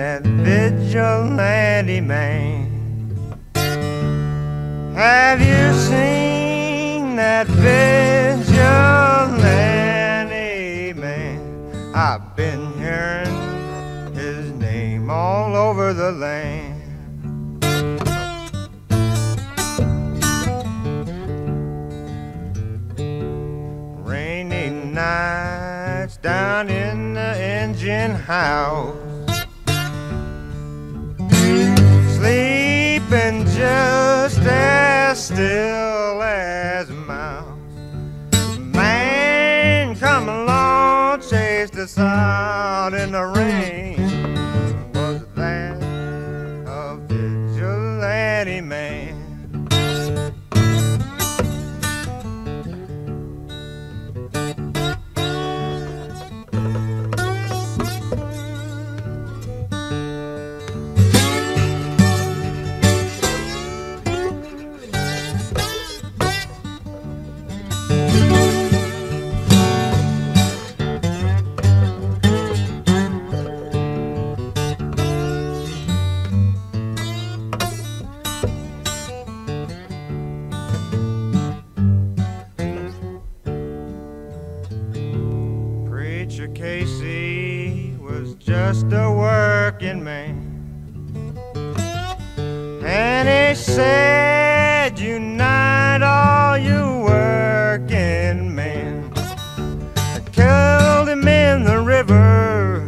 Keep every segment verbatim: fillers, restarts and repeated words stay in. that vigilante man. Have you seen that vigilante man? I've been hearing his name all over the land. Nights down in the engine house, sleeping just as still as a mouse. Man, come along, chased us out in the rain. Was that a vigilante man? Preacher Casey was just a working man, and he said, unite all you working men. I killed him in the river,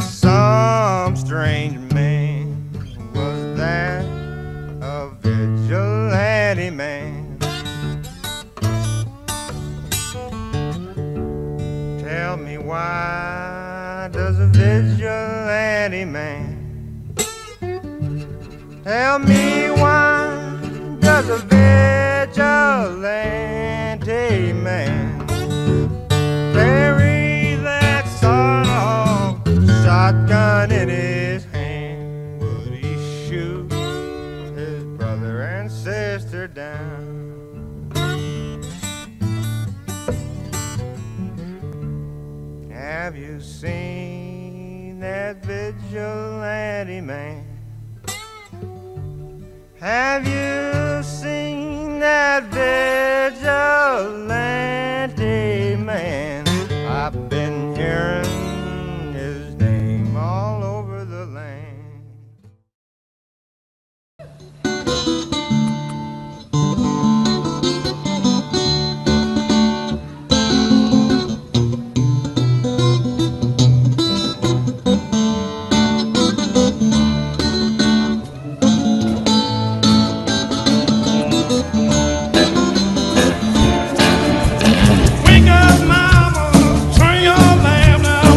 some strange man. Was that a vigilante man? Tell me, why does a vigilante man? Tell me, why does a vigilante man carry that sawed-off shotgun in his hand? Would he shoot his brother and sister down? Have you seen that vigilante man? Have you seen that vigilante man? I've been hearing his name all over the land. Wake up, mama, turn your lamp down.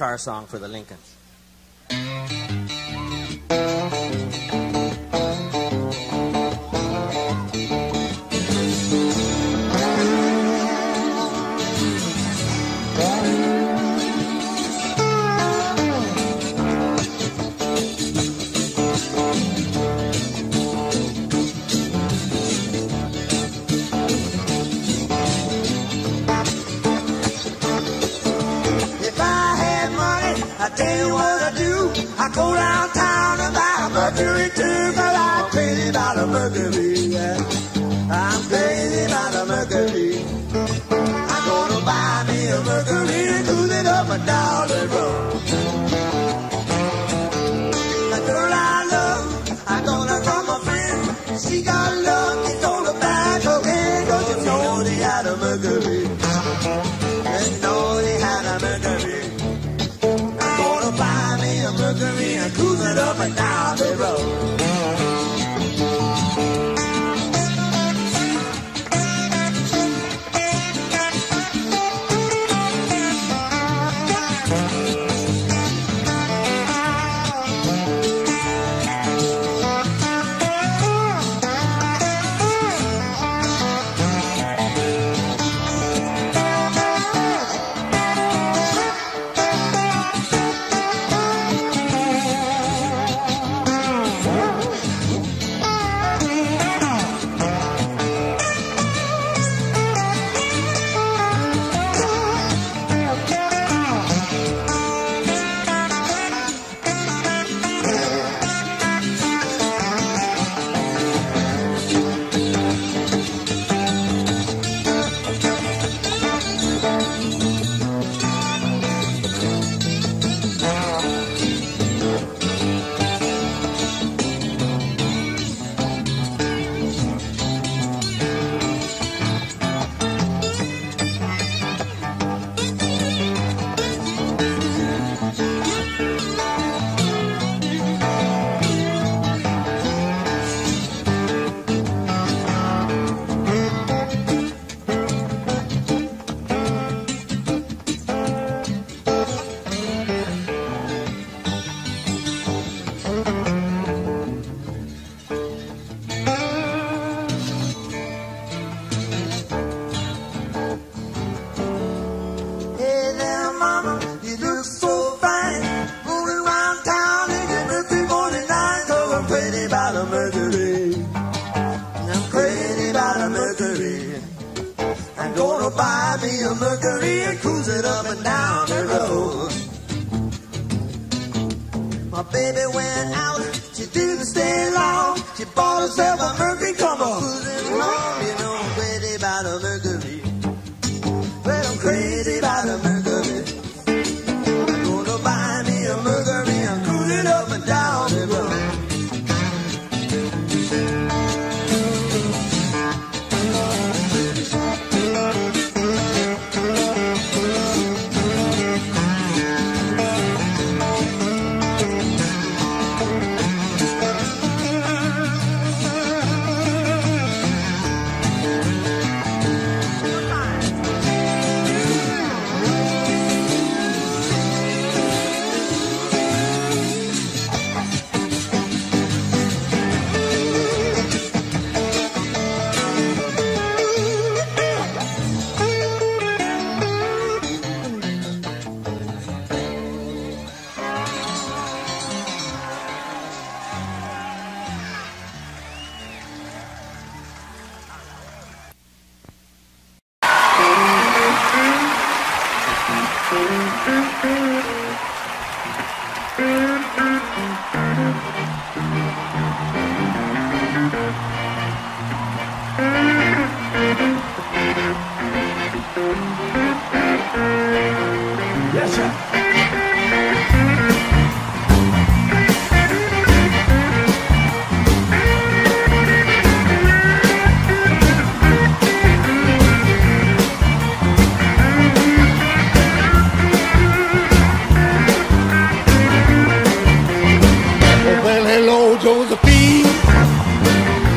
car song for the Lincolns.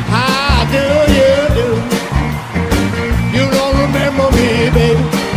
How do you do? You don't remember me, baby.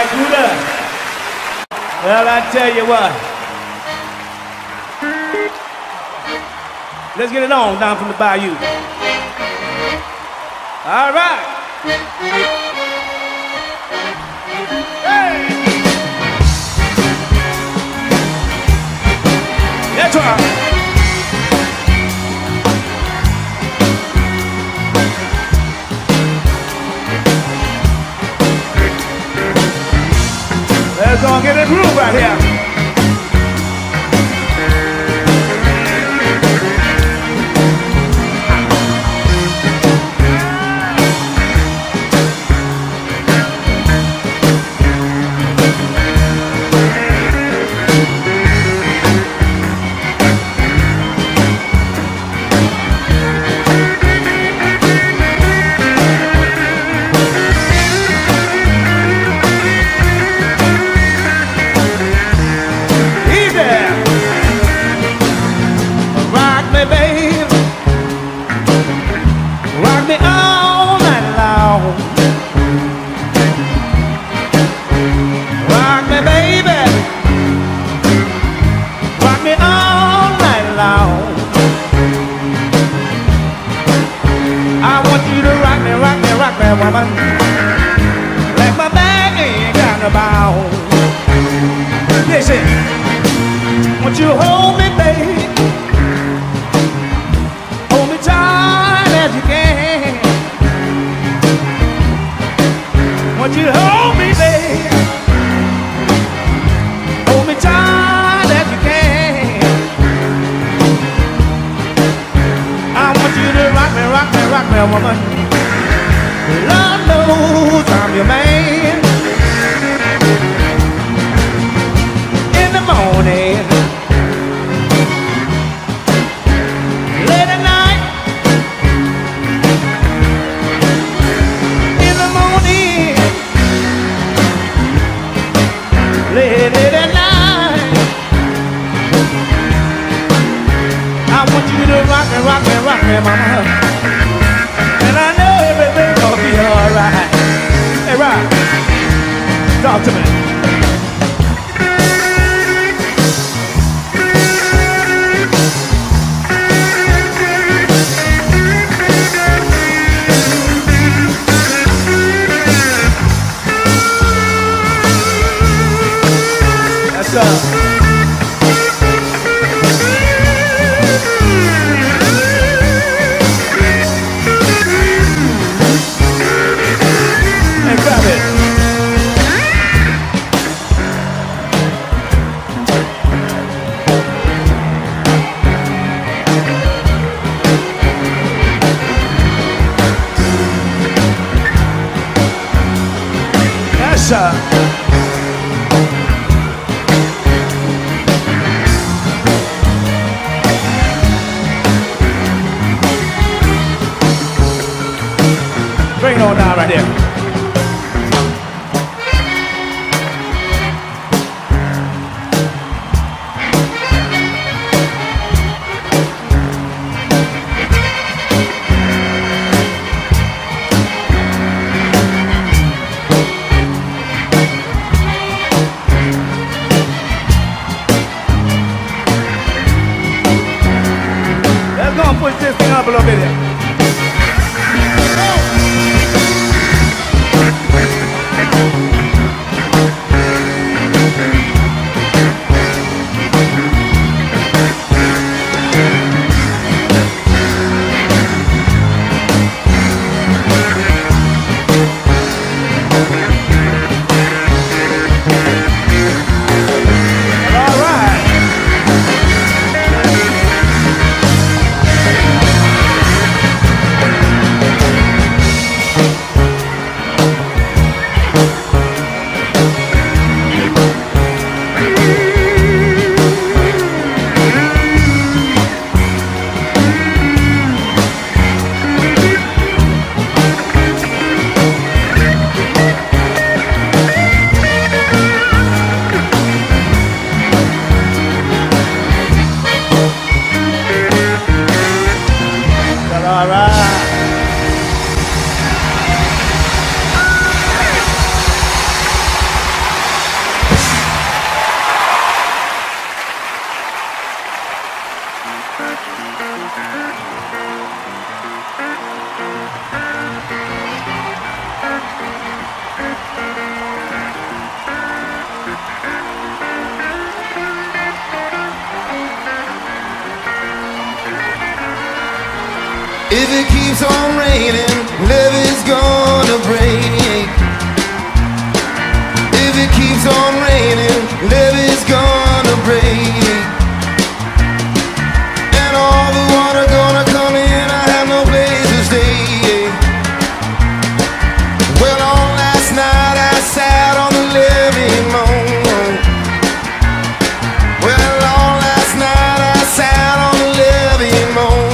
Barracuda. Well, I tell you what. Let's get it on down from the bayou. All right. Hey. That's right. Let's all get in the groove right here. Push this thing up a little bit. it keeps on raining, love is gonna break. If it keeps on raining, love is gonna break. And all the water gonna come in, I have no place to stay. Well, on last night I sat on the living moon. Well, on last night I sat on the living moon.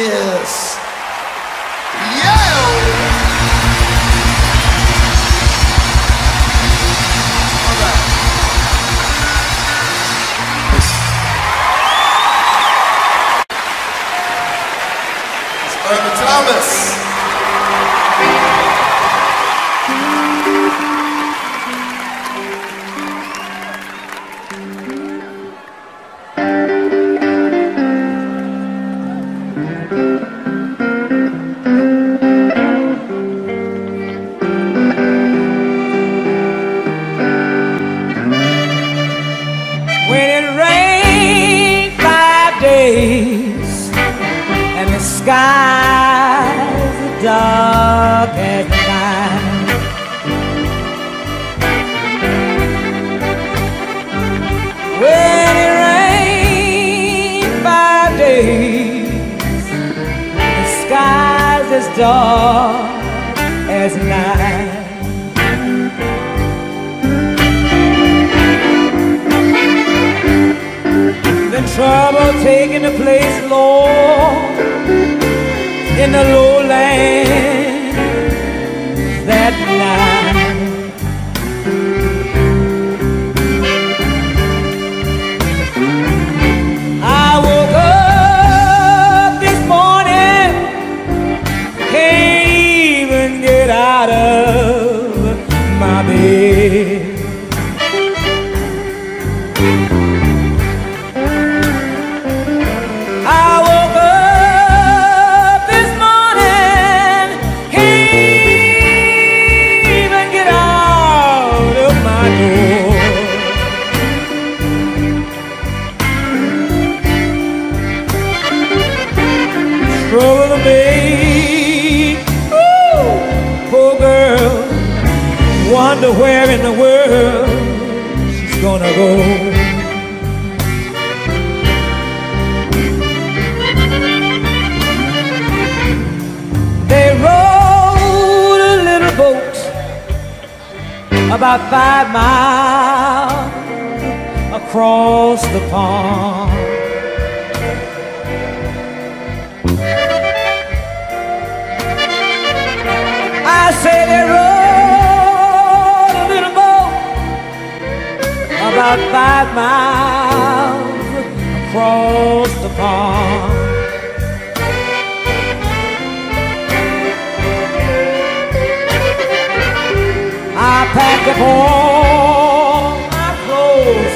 Yes. Yeah. All right. It's Urban Thomas. Skies are dark at night. When it rains five days, the skies as dark as night. The trouble taking the place, Lord, in the lowlands that night. I woke up this morning, can't even get out of my bed. Wonder where gonna go. They rowed a little boat about five miles across the pond. I say they rowed a little boat about five miles across the pond. I packed up all my clothes,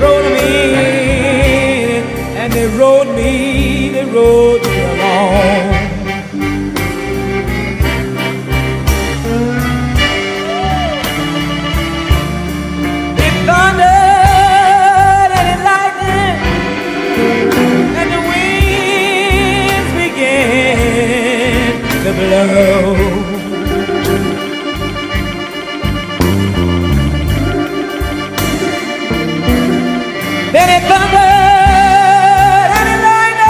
rowed them in, and they rowed me, they rowed me along. Blow. Then it thundered and it lightning,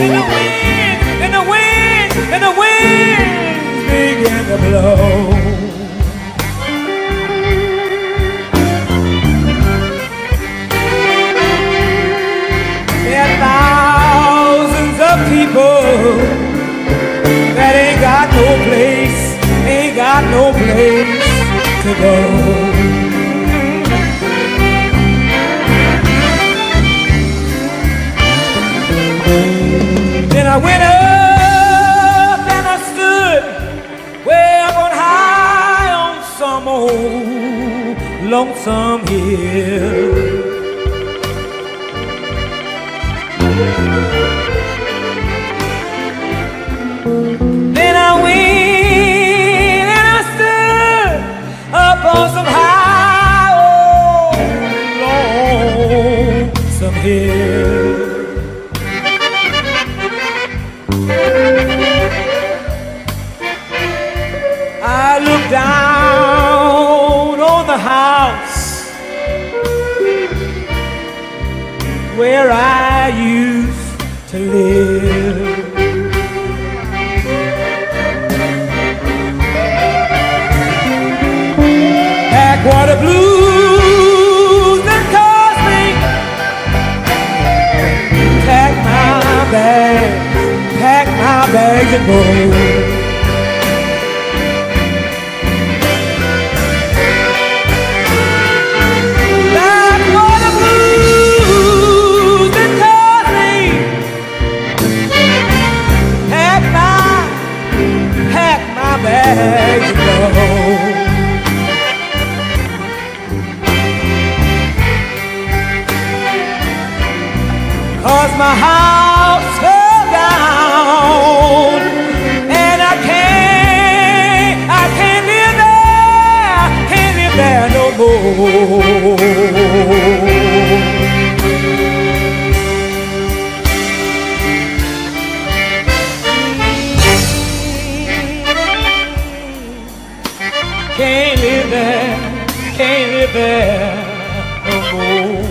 and the wind, and the wind, and the wind began to blow. There are thousands of people that ain't got no place, ain't got no place to go. Then I went up and I stood way up on high on some old lonesome hill. I looked down on the house where I used to live. Backwater blues bags and bowl. That water blues that taught me, pack my, pack my bags and bowl. Cause my house fell down, can't live there, can't live there no more. Can't live there, can't live there no more.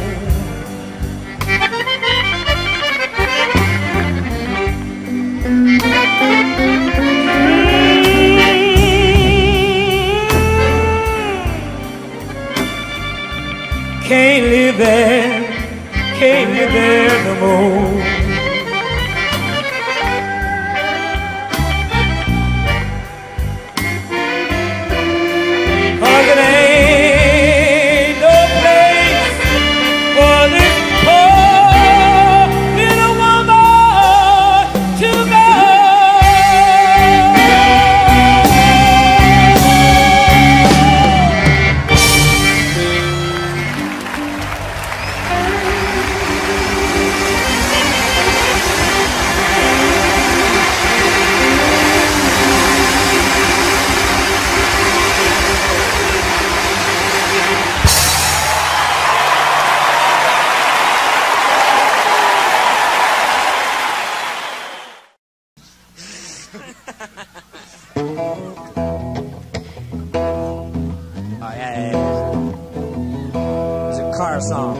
car song.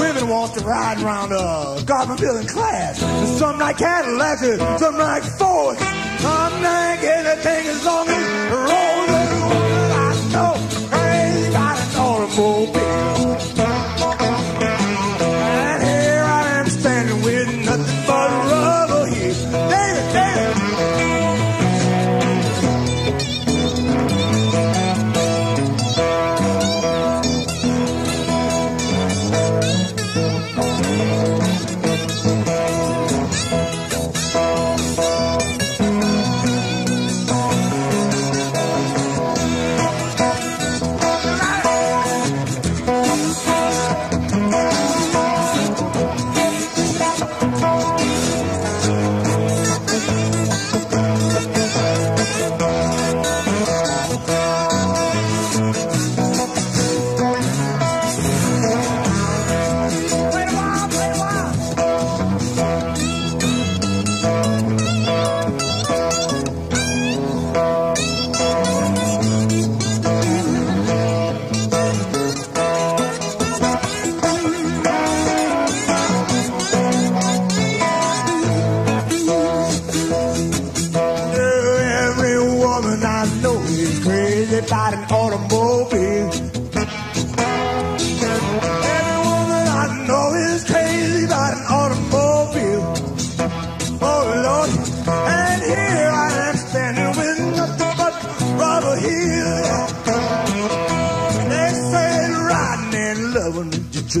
Women want to ride around a government building class. Some like Cadillacs, some like Ford. Some like anything as long as the road is woman I know. Crazy about an automobile. And here I am standing with nothing but rubber here.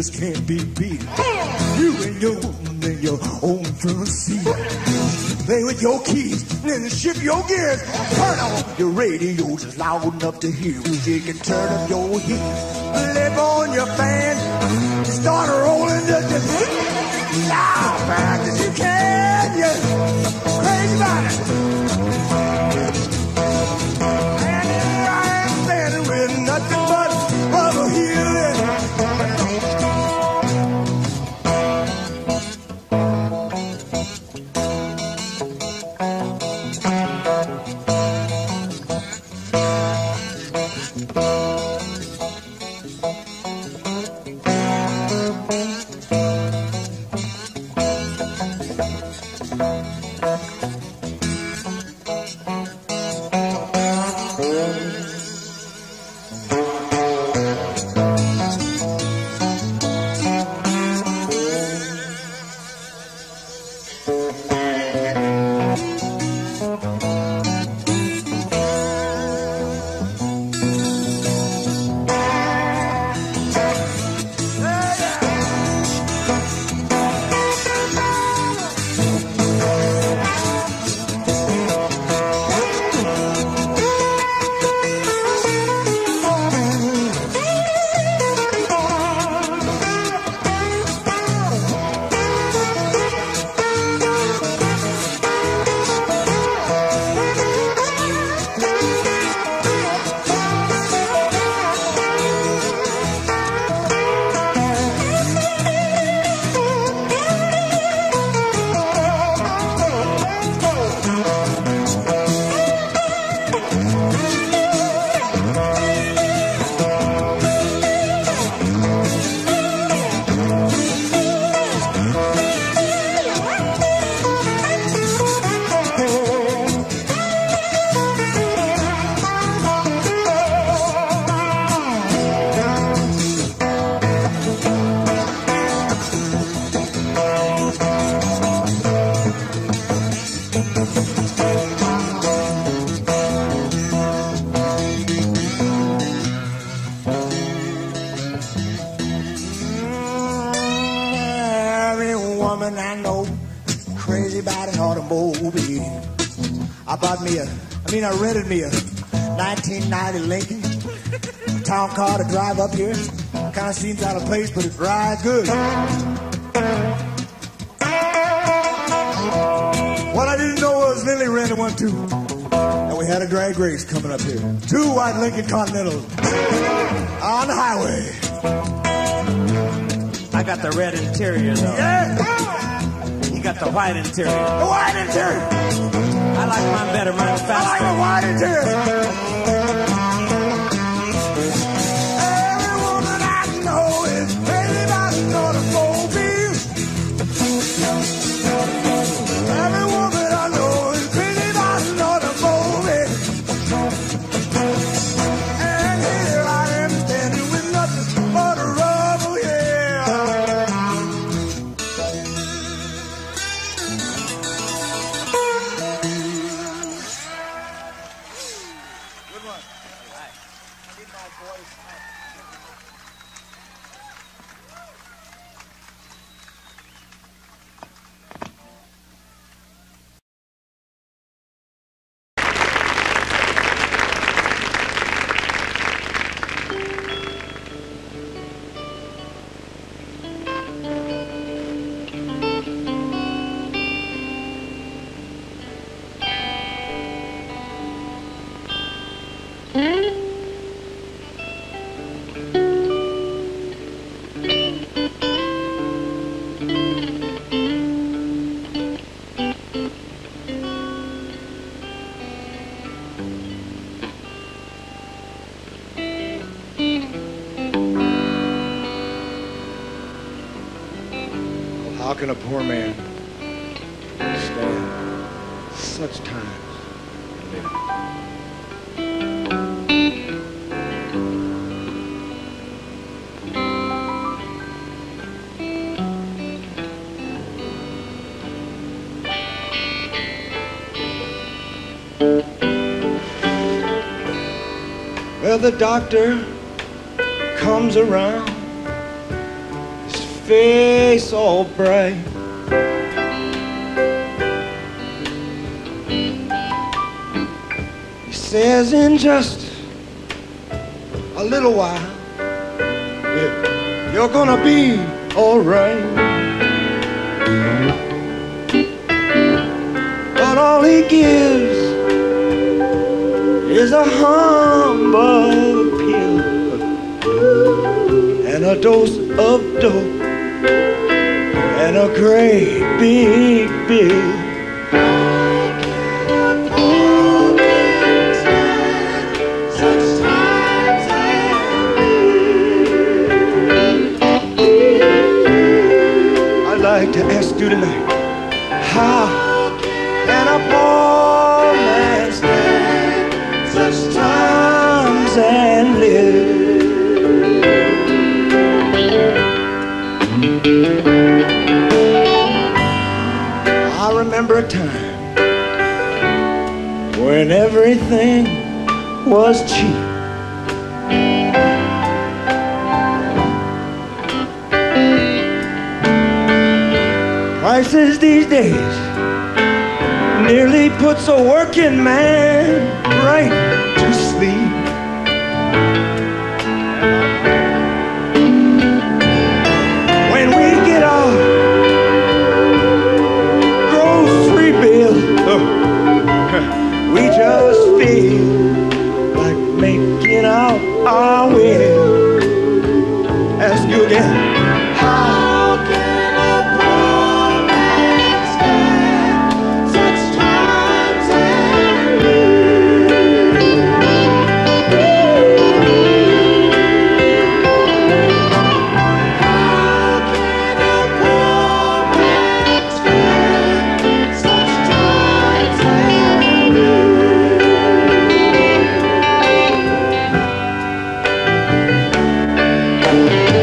Baby, baby. Just can't be beat. You and your woman in your own front seat. Play with your keys and shift your gears. Turn on your radio just loud enough to hear. You can turn up your heat, flip on your fan, start rolling just as loud as you can. You're crazy about it. And here I am standing with nothing but rubber healing. Thank you. woman I know, crazy about an automobile. I bought me a, I mean I rented me a nineteen ninety Lincoln town car to drive up here. Kind of seems out of place, but it rides good. What I didn't know was Lily rented one too, and we had a drag race coming up here. Two white Lincoln Continentals on the highway. I got the red interior though. Yeah. You got the white interior. The white interior. I like mine better, mine faster. I like the white interior. Every woman I know is crazy about an automobile. Every woman I know is crazy about an automobile. And here I am standing with nothing but a rubble, yeah. Good one. I need my voice up. How can a poor man stand such times and live? Well, the doctor comes around, face all bright. He says in just a little while, yeah, you're gonna be all right. But all he gives is a humble pill and a dose of dope and a great big bill. I'd like to ask you tonight, how can a poor man stand such times and live? I remember a time when everything was cheap. Prices these days nearly puts a working man right to sleep. We just feel like making out our will. Ask you again, how can a poor man stand such times and live? How can a poor man stand such times and live? Thank you.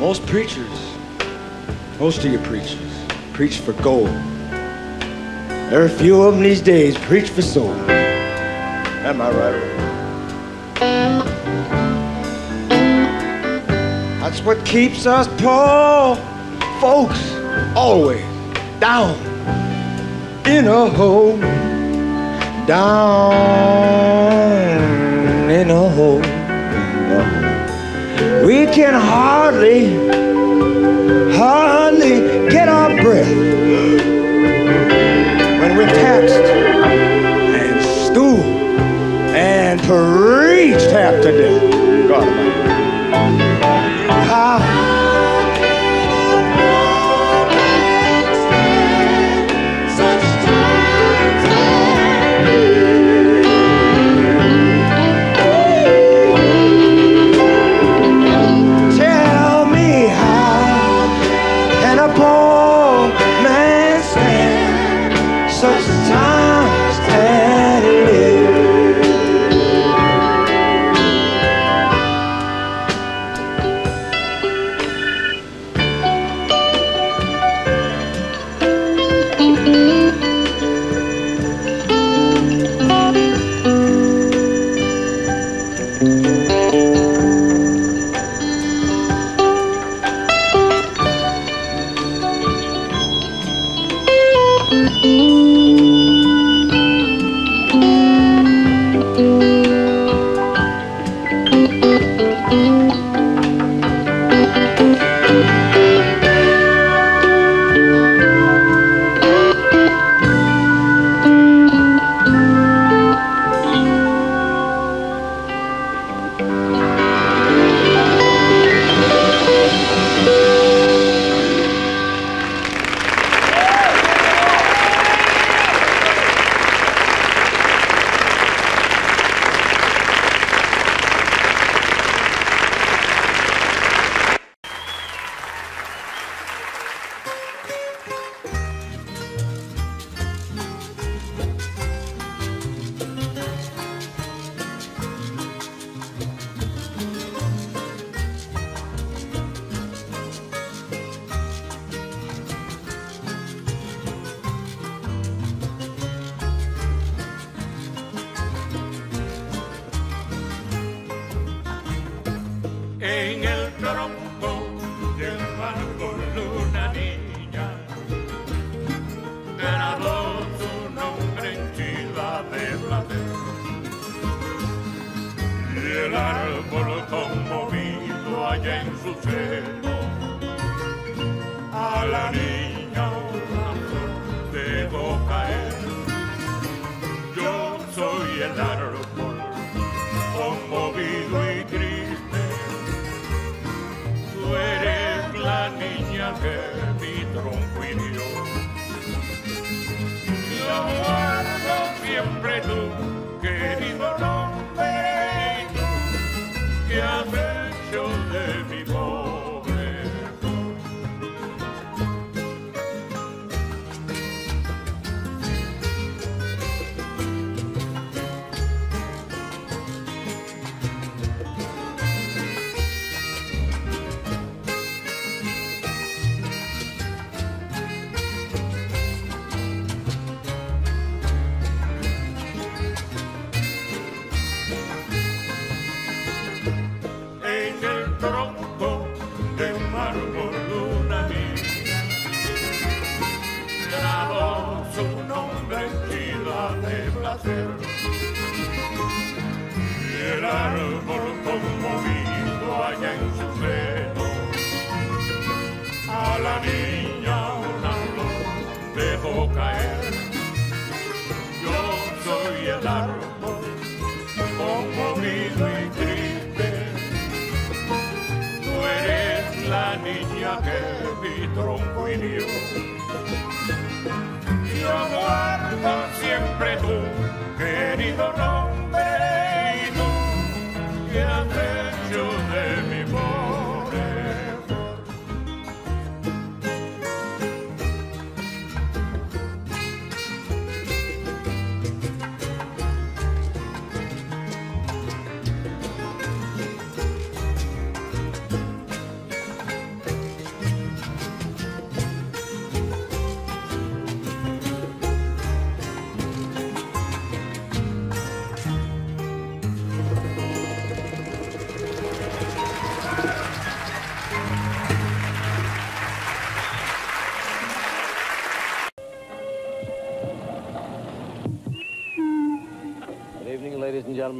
Most preachers, most of your preachers, preach for gold. There are a few of them these days preach for souls. Am I right? That's what keeps us poor folks always down in a hole, down in a hole. We can hardly, hardly get our breath when we're taxed and schooled and preached half to death. God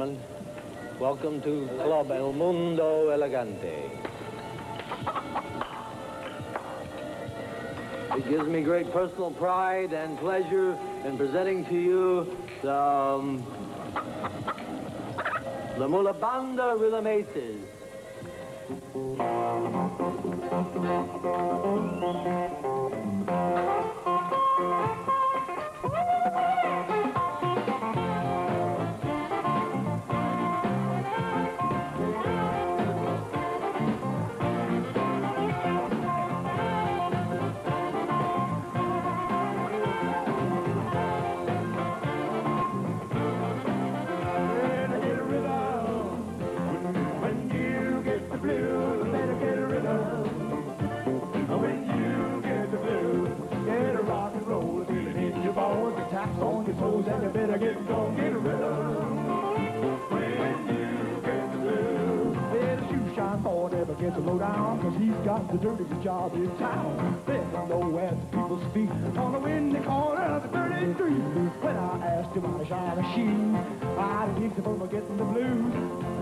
gentlemen. Welcome to Club El Mundo Elegante. It gives me great personal pride and pleasure in presenting to you the, um, the Mulabanda Rilameses. And you better get going, get a rhythm. When you get the blues, yeah, the shoe shine boy never gets a low down, cause he's got the dirtiest job in town. There's nowhere the people's feet, on the windy corner of the dirty street. When I asked him how to shine a shoe, I didn't think the getting the blues.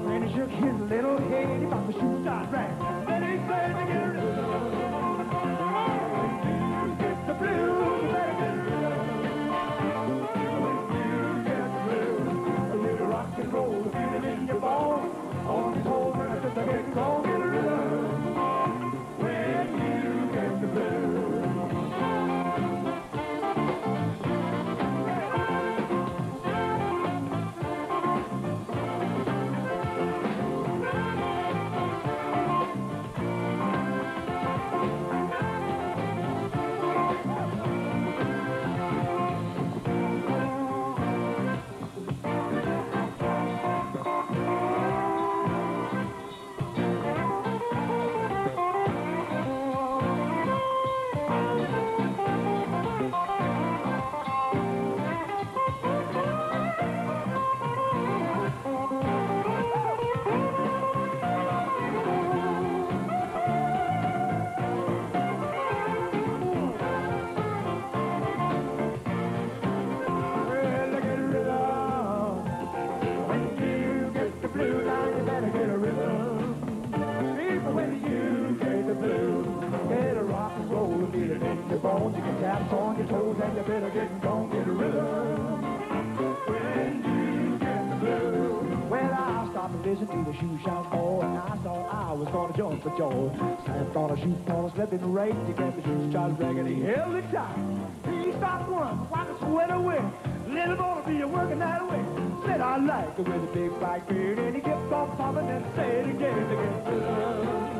Then he shook his little head, he thought the shoes got ragged. Then he said to get a rhythm. When you get the blues, you better get a rhythm. Roll the feeling in your bones. On this whole earth, just a get go, get a rhythm. When you get the Stamped on a shoe, on a slipping rake, to get the shoes started ragged. He held it tight. He stopped once, wiped the sweat away. Little boy be a working that way. Said I like it with a big black beard, and he kept on popping and said again, again.